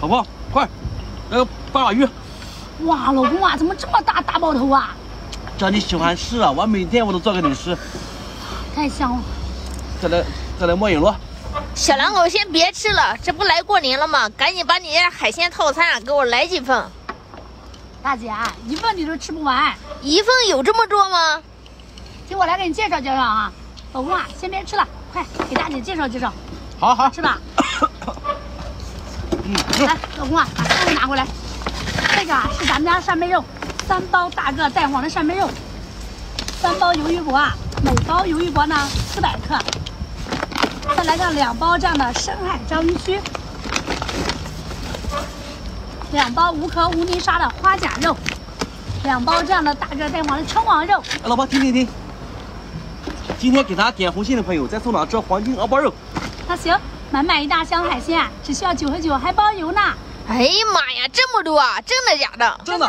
老婆，快，来个八爪鱼！哇，老公啊，怎么这么大爆头啊？只要你喜欢吃啊，我每天我都做给你吃。太香了！再来末影螺。小两口先别吃了，这不来过年了吗？赶紧把你家海鲜套餐啊给我来几份。大姐，一份你都吃不完。一份有这么多吗？听我来给你介绍介绍啊，老公啊，先别吃了，快给大姐介绍介绍。好好吃吧。来，老公啊，把这个拿回来。这个啊是咱们家扇贝肉，3包大个带黄的扇贝肉，3包鱿鱼脖啊，每包鱿鱼脖呢400克。再来个2包这样的深海章鱼须，2包无壳无泥沙的花甲肉，2包这样的大个带黄的称王肉。哎，老婆，停！今天给他点红心的朋友，再送两只黄金鹅包肉。那行，满满一大箱海鲜，只需要9.9，还包邮呢。哎呀妈呀，这么多啊！真的假的？真的。